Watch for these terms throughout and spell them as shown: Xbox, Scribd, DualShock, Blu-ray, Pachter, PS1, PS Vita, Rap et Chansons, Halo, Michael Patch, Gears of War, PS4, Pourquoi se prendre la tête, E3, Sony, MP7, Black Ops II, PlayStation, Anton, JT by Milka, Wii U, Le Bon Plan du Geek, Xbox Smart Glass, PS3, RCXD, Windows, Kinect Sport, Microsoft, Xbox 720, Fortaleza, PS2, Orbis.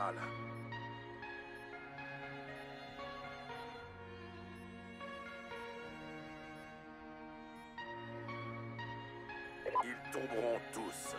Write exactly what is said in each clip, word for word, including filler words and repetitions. général. Ils tomberont tous.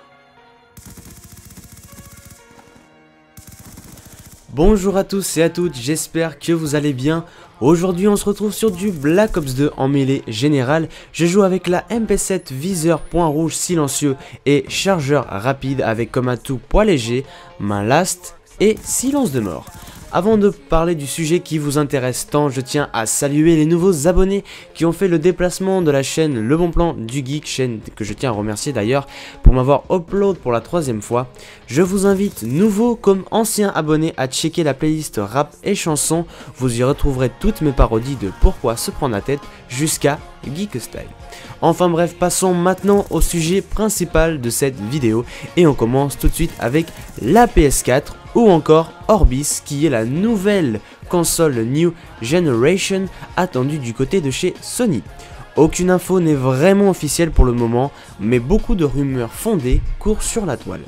Bonjour à tous et à toutes, j'espère que vous allez bien. Aujourd'hui on se retrouve sur du Black Ops deux en mêlée générale. Je joue avec la M P sept viseur point rouge silencieux et chargeur rapide avec comme atout poids léger, main last et silence de mort. Avant de parler du sujet qui vous intéresse tant, je tiens à saluer les nouveaux abonnés qui ont fait le déplacement de la chaîne Le Bon Plan du Geek, chaîne que je tiens à remercier d'ailleurs pour m'avoir upload pour la troisième fois. Je vous invite, nouveaux comme anciens abonnés, à checker la playlist Rap et Chansons, vous y retrouverez toutes mes parodies de Pourquoi se prendre la tête jusqu'à Geek Style. Enfin bref, passons maintenant au sujet principal de cette vidéo et on commence tout de suite avec la P S quatre ou encore Orbis, qui est la nouvelle console New Generation attendue du côté de chez Sony. Aucune info n'est vraiment officielle pour le moment, mais beaucoup de rumeurs fondées courent sur la toile.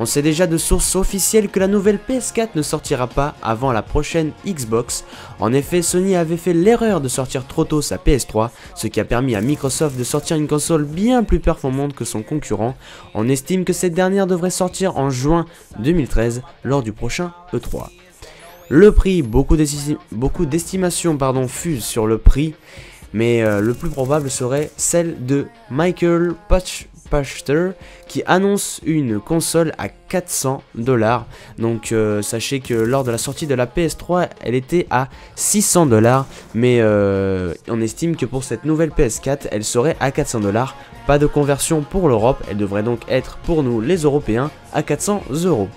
On sait déjà de sources officielles que la nouvelle P S quatre ne sortira pas avant la prochaine Xbox. En effet, Sony avait fait l'erreur de sortir trop tôt sa P S trois, ce qui a permis à Microsoft de sortir une console bien plus performante que son concurrent. On estime que cette dernière devrait sortir en juin deux mille treize lors du prochain E trois. Le prix, beaucoup d'estimations fusent sur le prix, mais euh, le plus probable serait celle de Michael Patch. Pachter qui annonce une console à quatre cents dollars. Donc euh, sachez que lors de la sortie de la P S trois, elle était à six cents dollars, mais euh, on estime que pour cette nouvelle P S quatre, elle serait à quatre cents dollars. Pas de conversion pour l'Europe, elle devrait donc être pour nous les Européens à quatre cents euros.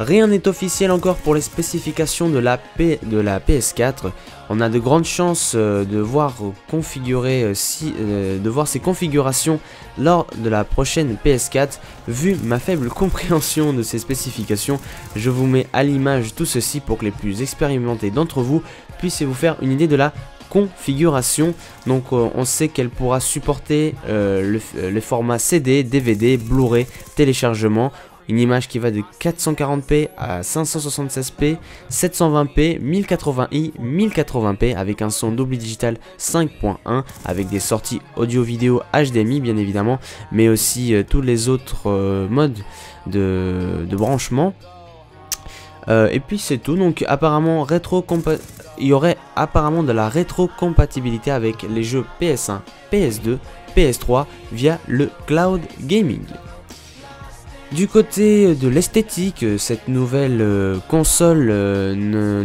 Rien n'est officiel encore pour les spécifications de la, P... de la P S quatre. On a de grandes chances euh, de, voir configurer, euh, si, euh, de voir ces configurations lors de la prochaine P S quatre. Vu ma faible compréhension de ces spécifications, je vous mets à l'image tout ceci pour que les plus expérimentés d'entre vous puissent vous faire une idée de la configuration. Donc euh, on sait qu'elle pourra supporter euh, le, le format C D, D V D, Blu-ray, téléchargement. Une image qui va de quatre cent quarante p à cinq cent soixante-seize p, sept cent vingt p, mille quatre-vingts i, mille quatre-vingts p avec un son double digital cinq point un avec des sorties audio-vidéo H D M I bien évidemment, mais aussi euh, tous les autres euh, modes de, de branchement. Euh, et puis c'est tout. Donc apparemment rétro-compa- il y aurait apparemment de la rétro-compatibilité avec les jeux P S un, P S deux, P S trois via le cloud gaming. Du côté de l'esthétique, cette nouvelle console ne,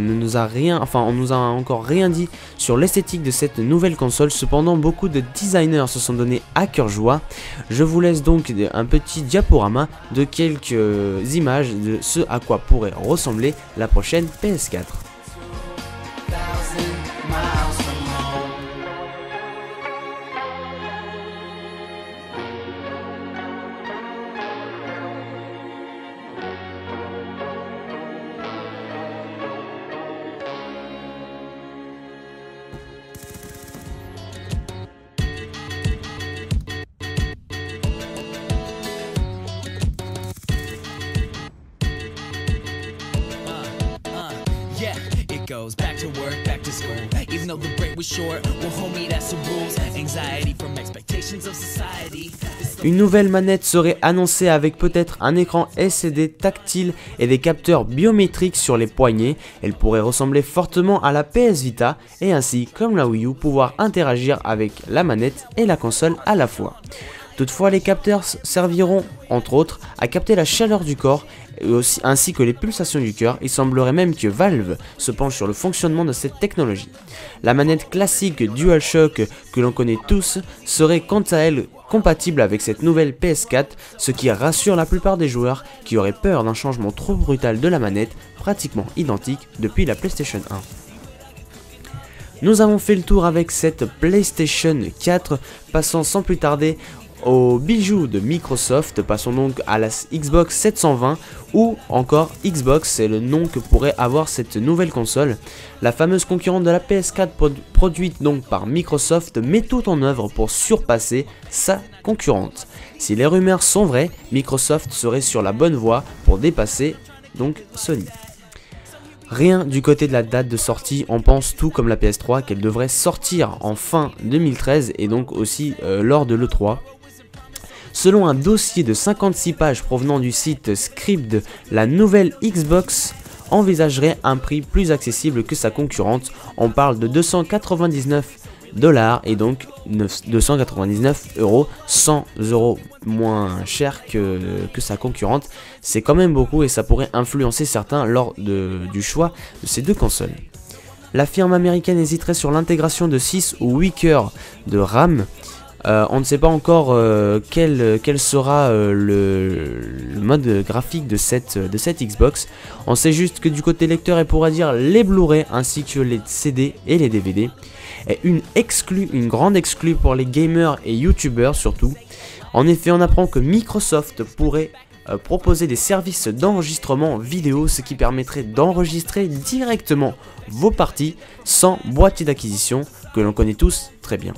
ne nous a rien, enfin on nous a encore rien dit sur l'esthétique de cette nouvelle console. Cependant, beaucoup de designers se sont donnés à cœur joie. Je vous laisse donc un petit diaporama de quelques images de ce à quoi pourrait ressembler la prochaine P S quatre. Back to work, back to school. Even though the break was short, well homie, that's the rules. Anxiety from expectations of society. Une nouvelle manette serait annoncée avec peut-être un écran L C D tactile et des capteurs biométriques sur les poignets. Elle pourrait ressembler fortement à la P S Vita et ainsi, comme la Wii U, pouvoir interagir avec la manette et la console à la fois. Toutefois, les capteurs serviront, entre autres, à capter la chaleur du corps aussi, ainsi que les pulsations du cœur. Il semblerait même que Valve se penche sur le fonctionnement de cette technologie. La manette classique DualShock, que l'on connaît tous, serait quant à elle compatible avec cette nouvelle P S quatre, ce qui rassure la plupart des joueurs qui auraient peur d'un changement trop brutal de la manette, pratiquement identique depuis la PlayStation un. Nous avons fait le tour avec cette PlayStation quatre, passant sans plus tarder aux bijoux de Microsoft. Passons donc à la Xbox sept cent vingt ou encore Xbox, c'est le nom que pourrait avoir cette nouvelle console. La fameuse concurrente de la P S quatre produ produite donc par Microsoft met tout en œuvre pour surpasser sa concurrente. Si les rumeurs sont vraies, Microsoft serait sur la bonne voie pour dépasser donc Sony. Rien du côté de la date de sortie, on pense tout comme la P S trois qu'elle devrait sortir en fin deux mille treize et donc aussi euh, lors de l'E trois. Selon un dossier de cinquante-six pages provenant du site Scribd, la nouvelle Xbox envisagerait un prix plus accessible que sa concurrente. On parle de deux cent quatre-vingt-dix-neuf dollars et donc deux cent quatre-vingt-dix-neuf euros, cent euros moins cher que, que sa concurrente. C'est quand même beaucoup et ça pourrait influencer certains lors de, du choix de ces deux consoles. La firme américaine hésiterait sur l'intégration de six ou huit cœurs de RAM. Euh, on ne sait pas encore euh, quel, quel sera euh, le, le mode graphique de cette, de cette Xbox. On sait juste que du côté lecteur, elle pourra dire les Blu-ray ainsi que les C D et les D V D. Et une exclue, une grande exclue pour les gamers et youtubeurs surtout. En effet, on apprend que Microsoft pourrait euh, proposer des services d'enregistrement vidéo, ce qui permettrait d'enregistrer directement vos parties sans boîtier d'acquisition que l'on connaît tous très bien.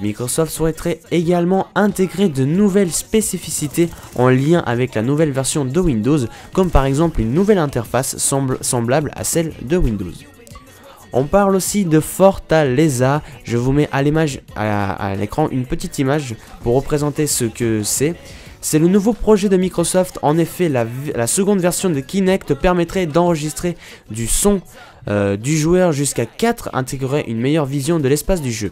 Microsoft souhaiterait également intégrer de nouvelles spécificités en lien avec la nouvelle version de Windows, comme par exemple une nouvelle interface semblable à celle de Windows. On parle aussi de Fortaleza, je vous mets à l'image, à, à l'écran une petite image pour représenter ce que c'est. C'est le nouveau projet de Microsoft, en effet la, la seconde version de Kinect permettrait d'enregistrer du son euh, du joueur jusqu'à quatre, intégrerait une meilleure vision de l'espace du jeu.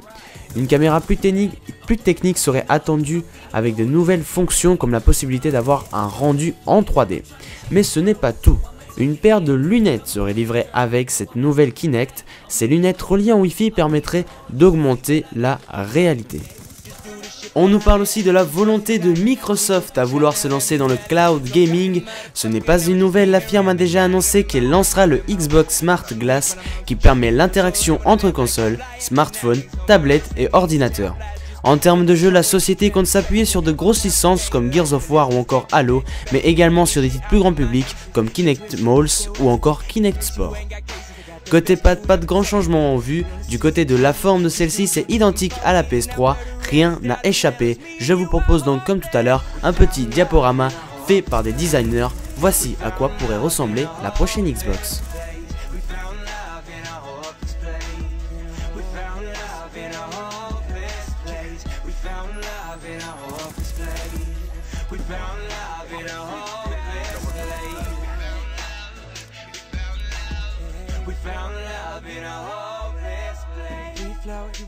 Une caméra plus technique, plus technique serait attendue avec de nouvelles fonctions comme la possibilité d'avoir un rendu en trois D. Mais ce n'est pas tout. Une paire de lunettes serait livrée avec cette nouvelle Kinect. Ces lunettes reliées en Wi-Fi permettraient d'augmenter la réalité. On nous parle aussi de la volonté de Microsoft à vouloir se lancer dans le cloud gaming. Ce n'est pas une nouvelle, la firme a déjà annoncé qu'elle lancera le Xbox Smart Glass qui permet l'interaction entre consoles, smartphones, tablettes et ordinateurs. En termes de jeu, la société compte s'appuyer sur de grosses licences comme Gears of War ou encore Halo, mais également sur des titres plus grand public comme Kinect Malls ou encore Kinect Sport. Côté pad, pas de grand changement en vue, du côté de la forme de celle-ci c'est identique à la P S trois, rien n'a échappé. Je vous propose donc comme tout à l'heure un petit diaporama fait par des designers, voici à quoi pourrait ressembler la prochaine Xbox.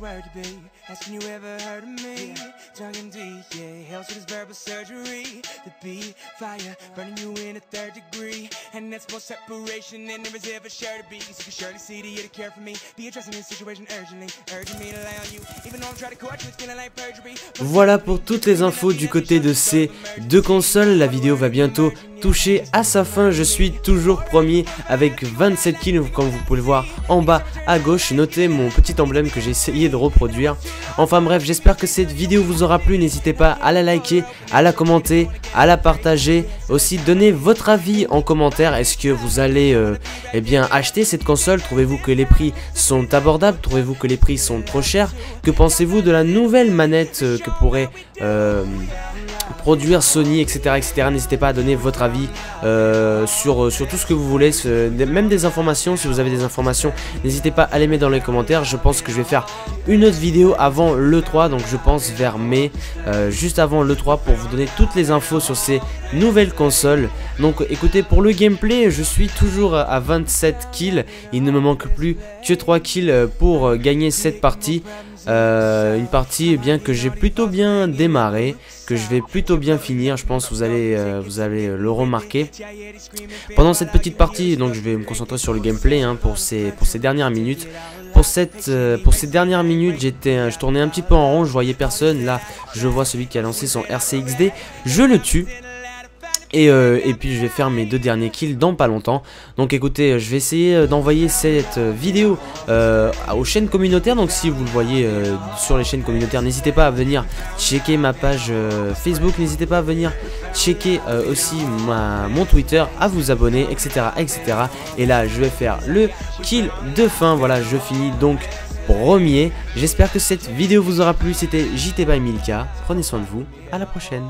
Where to be, asking you ever heard of me, talking D, yeah, hell to this verbal surgery, the beat, fire, burning you in a third degree, and that's more separation than there is ever sure to be, so you can surely see that you to care for me, be addressing this situation urgently, urging me to lay on you, even though I'm trying to court you, it's feeling like perjury. Voilà pour toutes les infos du côté de ces deux consoles, la vidéo va bientôt touché à sa fin, je suis toujours premier avec vingt-sept kills comme vous pouvez le voir en bas à gauche, notez mon petit emblème que j'ai essayé de reproduire. Enfin bref, j'espère que cette vidéo vous aura plu, n'hésitez pas à la liker, à la commenter, à la partager, aussi donnez votre avis en commentaire, est-ce que vous allez euh, eh bien acheter cette console, trouvez-vous que les prix sont abordables, trouvez-vous que les prix sont trop chers, que pensez-vous de la nouvelle manette euh, que pourrait euh, produire Sony, etc, etc, n'hésitez pas à donner votre avis Euh, sur, sur tout ce que vous voulez, ce, même des informations, si vous avez des informations n'hésitez pas à les mettre dans les commentaires. Je pense que je vais faire une autre vidéo avant l'E trois, donc je pense vers mai, euh, juste avant l'E trois pour vous donner toutes les infos sur ces nouvelles consoles. Donc écoutez, pour le gameplay je suis toujours à vingt-sept kills, il ne me manque plus que trois kills pour gagner cette partie. Euh, une partie eh bien, que j'ai plutôt bien démarré, que je vais plutôt bien finir, je pense vous allez, euh, vous allez le remarquer. Pendant cette petite partie, donc je vais me concentrer sur le gameplay hein, pour, ces, pour ces dernières minutes. Pour, cette, euh, pour ces dernières minutes, j'étais, je tournais un petit peu en rond, je voyais personne. Là, je vois celui qui a lancé son R C X D, je le tue. Et, euh, et puis je vais faire mes deux derniers kills dans pas longtemps. Donc écoutez, je vais essayer d'envoyer cette vidéo euh, aux chaînes communautaires. Donc si vous le voyez euh, sur les chaînes communautaires, n'hésitez pas à venir checker ma page euh, Facebook. N'hésitez pas à venir checker euh, aussi ma, mon Twitter, à vous abonner, etc, etc. Et là je vais faire le kill de fin. Voilà, je finis donc premier. J'espère que cette vidéo vous aura plu. C'était J T by Milka. Prenez soin de vous, à la prochaine.